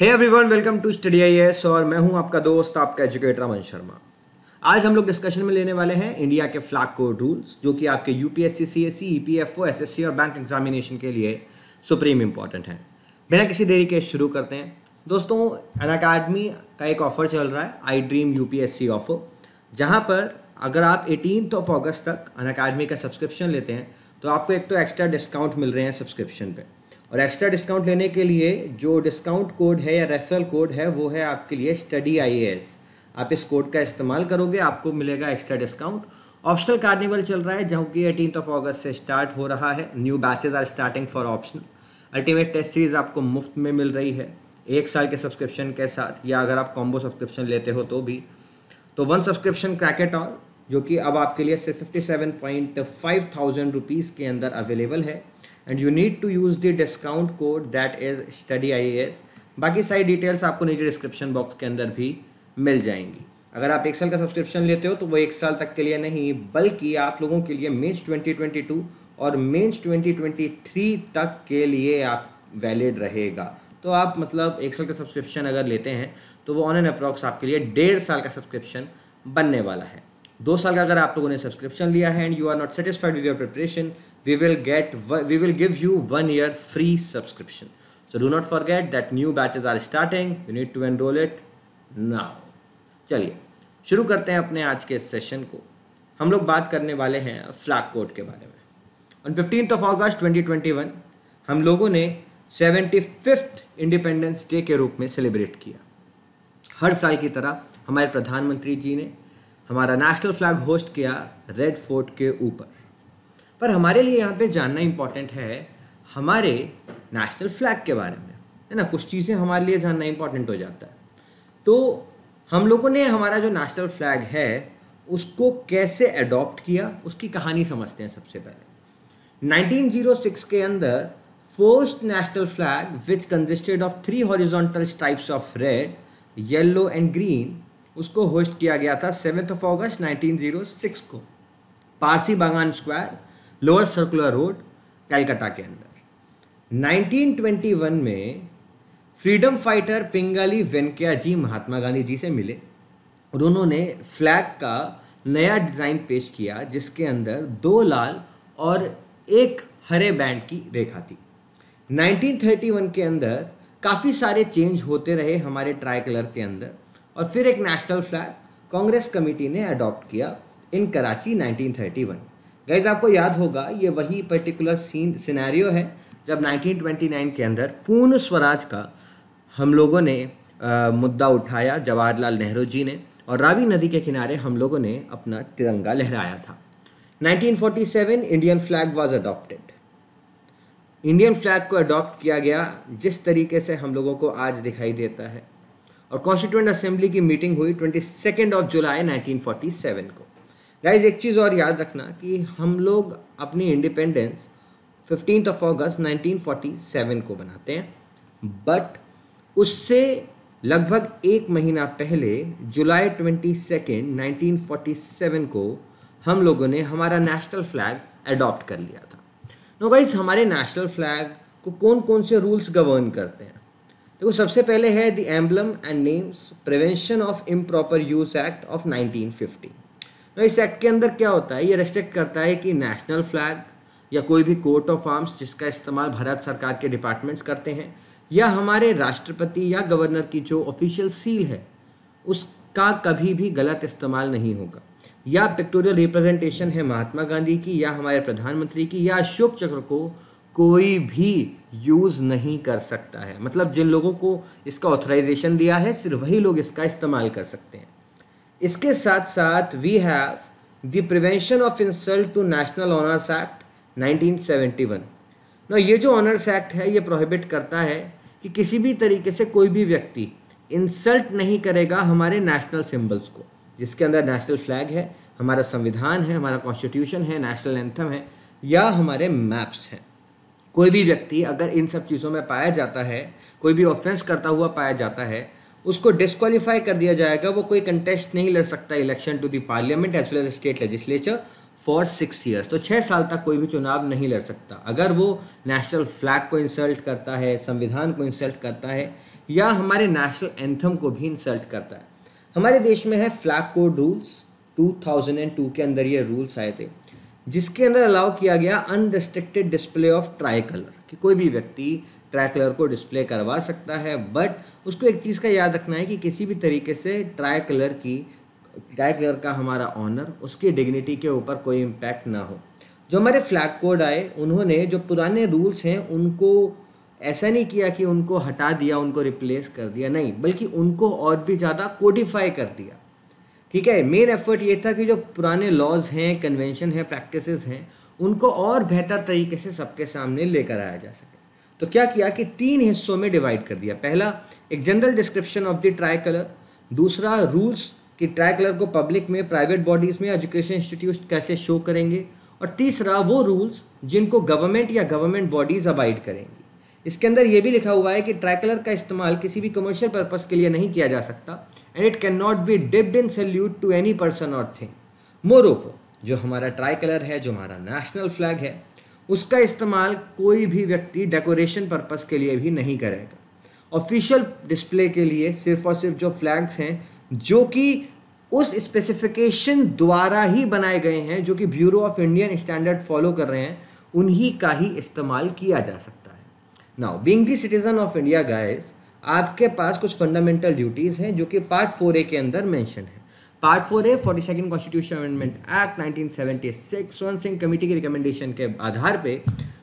Hey everyone, welcome to study IAS और मैं हूं आपका दोस्त, आपका एजुकेटर अमन शर्मा। आज हम लोग डिस्कशन में लेने वाले हैं इंडिया के फ्लैग कोड रूल्स, जो कि आपके यूपीएससी, सीएसई, ईपीएफओ, एसएससी और बैंक एग्जामिनेशन के लिए सुप्रीम इम्पॉर्टेंट हैं। बिना किसी देरी के शुरू करते हैं। दोस्तों, अनअकैडमी का एक ऑफर चल रहा है, आई ड्रीम यूपीएससी ऑफर, जहाँ पर अगर आप 18 अगस्त तक अनअकैडमी का सब्सक्रिप्शन लेते हैं तो आपको एक तो एक्स्ट्रा डिस्काउंट मिल रहे हैं सब्सक्रिप्शन पे, और एक्स्ट्रा डिस्काउंट लेने के लिए जो डिस्काउंट कोड है या रेफरल कोड है वो है आपके लिए स्टडी आईएएस। आप इस कोड का इस्तेमाल करोगे, आपको मिलेगा एक्स्ट्रा डिस्काउंट। ऑप्शनल कार्निवल चल रहा है, जहाँ कि 18 अगस्त से स्टार्ट हो रहा है। New batches are starting for optional. Ultimate test series आपको मुफ्त में मिल रही है 1 साल के सब्सक्रिप्शन के साथ, या अगर आप कॉम्बो सब्सक्रिप्शन लेते हो तो भी। तो 1 सब्सक्रिप्शन क्रैकेट ऑल, जो कि अब आपके लिए सिर्फ 57,500 रुपीज़ के अंदर अवेलेबल है, and you need to use the discount code that is study IAS. बाकी सारी डिटेल्स आपको नीचे डिस्क्रिप्शन बॉक्स के अंदर भी मिल जाएंगी। अगर आप 1 साल का सब्सक्रिप्शन लेते हो तो वो 1 साल तक के लिए नहीं, बल्कि आप लोगों के लिए मेंस 2022 और मेंस 2023 तक के लिए आप वैलिड रहेगा। तो आप मतलब 1 साल का सब्सक्रिप्शन अगर लेते हैं तो वो ऑन एन अप्रॉक्स आपके लिए 1.5 साल का सब्सक्रिप्शन बनने वाला है। 2 साल का अगर आप लोगों ने सब्सक्रिप्शन लिया है and you are not satisfied with your preparation, we will give you 1 year free subscription. So do not forget that new batches are starting, you need to enroll it now. चलिए शुरू करते हैं अपने आज के session को। हम लोग बात करने वाले हैं फ्लैग कोड के बारे में। ऑन 15 अगस्त 2021 हम लोगों ने 75th इंडिपेंडेंस डे के रूप में सेलिब्रेट किया। हर साल की तरह हमारे प्रधानमंत्री जी ने हमारा नेशनल फ्लैग होस्ट किया रेड फोर्ट के ऊपर। पर हमारे लिए यहाँ पे जानना इम्पॉर्टेंट है हमारे नेशनल फ्लैग के बारे में, है ना। कुछ चीज़ें हमारे लिए जानना इम्पॉर्टेंट हो जाता है। तो हम लोगों ने हमारा जो नेशनल फ्लैग है उसको कैसे अडॉप्ट किया, उसकी कहानी समझते हैं। सबसे पहले 1906 के अंदर first national flag which consisted of 3 horizontal stripes of red, yellow and green, उसको होस्ट किया गया था 7 अगस्त 1906 को Parsi Bagan square, lower circular road, Calcutta के अंदर। 1921 में फ्रीडम फाइटर पिंगाली वेंकैया जी महात्मा गांधी जी से मिले और उन्होंने फ्लैग का नया डिज़ाइन पेश किया, जिसके अंदर 2 लाल और 1 हरे बैंड की रेखा थी। 1931 के अंदर काफ़ी सारे चेंज होते रहे हमारे ट्राई कलर के अंदर, और फिर एक नेशनल फ्लैग कांग्रेस कमेटी ने अडॉप्ट किया इन कराची 1931। गाइज, आपको याद होगा ये वही पर्टिकुलर सिनेरियो है जब 1929 के अंदर पूर्ण स्वराज का हम लोगों ने मुद्दा उठाया, जवाहरलाल नेहरू जी ने, और रावी नदी के किनारे हम लोगों ने अपना तिरंगा लहराया था। 1947 Indian flag was adopted. Indian flag को अडॉप्ट किया गया जिस तरीके से हम लोगों को आज दिखाई देता है, और कॉन्स्टिट्यूएंट असेंबली की मीटिंग हुई 22 जुलाई 1947 को। गाइज, एक चीज़ और याद रखना कि हम लोग अपनी इंडिपेंडेंस 15 अगस्त 1947 को बनाते हैं, बट उससे लगभग 1 महीना पहले जुलाई 22 1947 को हम लोगों ने हमारा नेशनल फ्लैग अडॉप्ट कर लिया था। नो गाइज, हमारे नेशनल फ्लैग को कौन कौन से रूल्स गवर्न करते हैं? देखो, सबसे पहले है the emblem and names prevention of improper use act of 1950। तो इस एक्ट के अंदर क्या होता है, ये रेस्ट्रिक्ट करता है कि नेशनल फ्लैग या कोई भी कोट ऑफ आर्म्स जिसका इस्तेमाल भारत सरकार के डिपार्टमेंट्स करते हैं, या हमारे राष्ट्रपति या गवर्नर की जो ऑफिशियल सील है उसका कभी भी गलत इस्तेमाल नहीं होगा, या पिक्टोरियल रिप्रेजेंटेशन है महात्मा गांधी की या हमारे प्रधानमंत्री की या अशोक चक्र को कोई भी यूज़ नहीं कर सकता है। मतलब जिन लोगों को इसका ऑथराइजेशन दिया है सिर्फ वही लोग इसका इस्तेमाल कर सकते हैं। इसके साथ साथ we have the prevention of insult to national honours act 1971। ना, ये जो ऑनर्स एक्ट है ये प्रोहिबिट करता है कि किसी भी तरीके से कोई भी व्यक्ति इंसल्ट नहीं करेगा हमारे नेशनल सिम्बल्स को, जिसके अंदर नेशनल फ्लैग है, हमारा संविधान है, हमारा कॉन्स्टिट्यूशन है, नेशनल एंथम है, या हमारे मैप्स हैं। कोई भी व्यक्ति अगर इन सब चीज़ों में पाया जाता है, कोई भी ऑफेंस करता हुआ पाया जाता है, उसको डिस्क्वालीफाई कर दिया जाएगा। वो कोई कंटेस्ट नहीं लड़ सकता election to the parliament as well as state legislature for 6 years. तो 6 साल तक कोई भी चुनाव नहीं लड़ सकता अगर वो नेशनल फ्लैग को इंसल्ट करता है, संविधान को इंसल्ट करता है, या हमारे नेशनल एंथम को भी इंसल्ट करता है। हमारे देश में है फ्लैग कोड रूल्स, 2002 के अंदर ये रूल्स आए थे, जिसके अंदर अलाउ किया गया unrestricted display of tricolour, कि कोई भी व्यक्ति ट्राई कलर को डिस्प्ले करवा सकता है, बट उसको एक चीज़ का याद रखना है कि किसी भी तरीके से ट्राई कलर का हमारा ऑनर, उसकी डिग्निटी के ऊपर कोई इम्पैक्ट ना हो। जो हमारे फ्लैग कोड आए, उन्होंने जो पुराने रूल्स हैं उनको ऐसा नहीं किया कि उनको हटा दिया, उनको रिप्लेस कर दिया, नहीं, बल्कि उनको और भी ज़्यादा कोडिफाई कर दिया। ठीक है, मेन एफर्ट ये था कि जो पुराने लॉज हैं, कन्वेंशन हैं, प्रैक्टिसेस हैं, उनको और बेहतर तरीके से सबके सामने लेकर आया जा सके। तो क्या किया कि 3 हिस्सों में डिवाइड कर दिया। पहला, एक general description of the tricolour. दूसरा, रूल्स कि ट्राई कलर को पब्लिक में, प्राइवेट बॉडीज़ में, एजुकेशन इंस्टीट्यूट कैसे शो करेंगे। और तीसरा, वो रूल्स जिनको गवर्नमेंट या गवर्नमेंट बॉडीज़ अबाइड करेंगी। इसके अंदर ये भी लिखा हुआ है कि ट्राई कलर का इस्तेमाल किसी भी कमर्शियल पर्पस के लिए नहीं किया जा सकता, and it can not be dipped in salute to any person और थिंग। मोरोवर, जो हमारा ट्राई कलर है, जो हमारा नेशनल फ्लैग है, उसका इस्तेमाल कोई भी व्यक्ति डेकोरेशन पर्पस के लिए भी नहीं करेगा। ऑफिशियल डिस्प्ले के लिए सिर्फ और सिर्फ जो फ्लैग्स हैं, जो कि उस स्पेसिफिकेशन द्वारा ही बनाए गए हैं, जो कि bureau of Indian standard follow कर रहे हैं, उन्हीं का ही इस्तेमाल किया जा सकता है। Now being the citizen of India guys, आपके पास कुछ फंडामेंटल ड्यूटीज़ हैं जो कि पार्ट 4A के अंदर मेंशन है। Part 4A 42nd constitution amendment act 1976 स्वर्ण सिंह कमेटी की रिकमेंडेशन के आधार पे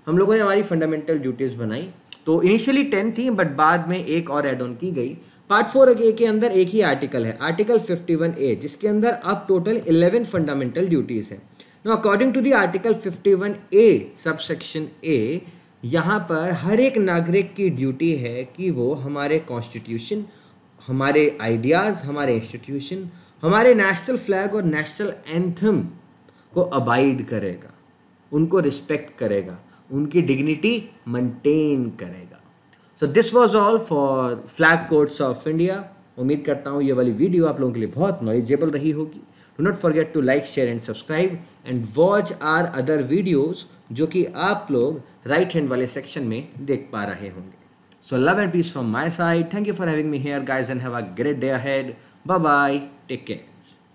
हम लोगों ने हमारी फंडामेंटल ड्यूटीज़ बनाई। तो इनिशियली 10 थी, बट बाद में एक और एड ऑन की गई। पार्ट 4A के अंदर एक ही आर्टिकल है, आर्टिकल 51A, जिसके अंदर अब टोटल 11 फंडामेंटल ड्यूटीज़ हैं। Now according to the article 51A subsection A, यहाँ पर हर एक नागरिक की ड्यूटी है कि वो हमारे कॉन्स्टिट्यूशन, हमारे आइडियाज़, हमारे इंस्टीट्यूशन, हमारे नेशनल फ्लैग और नेशनल एंथम को अबाइड करेगा, उनको रिस्पेक्ट करेगा, उनकी डिग्निटी मेंटेन करेगा। So this was all for flag codes of India. उम्मीद करता हूँ ये वाली वीडियो आप लोगों के लिए बहुत नॉलेजेबल रही होगी। Do not forget to like, share and subscribe and watch our other videos, जो कि आप लोग राइट हैंड वाले सेक्शन में देख पा रहे होंगे। So love and peace from my side. Thank you for having me here, guys, and have a great day ahead. Bye bye. Take care.